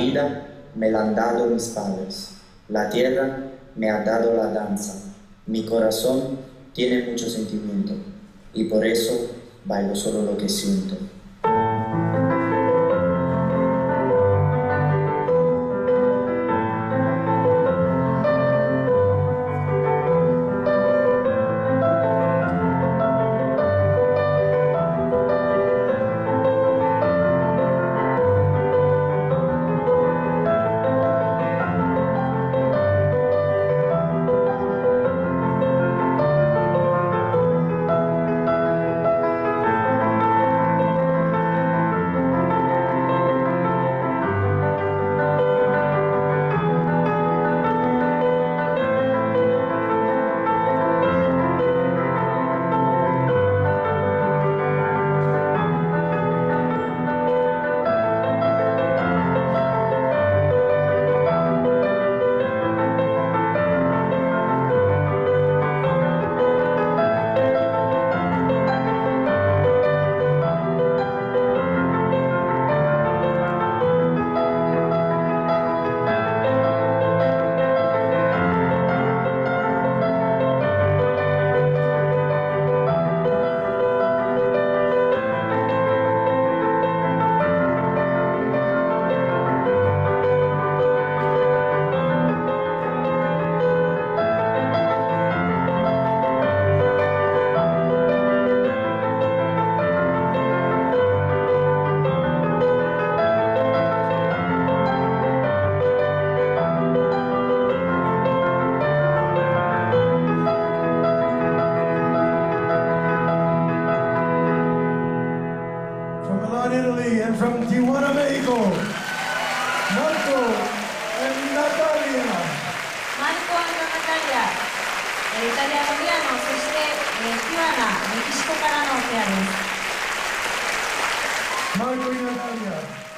vida me la han dado mis padres, la tierra me ha dado la danza, mi corazón tiene mucho sentimiento y por eso bailo solo lo que siento. And from Tijuana, Mexico, Marco and Natalia. Marco and Natalia. Italiano-Koreano, そしてTijuana, Mexicoからのペアです。Marco y Natalia.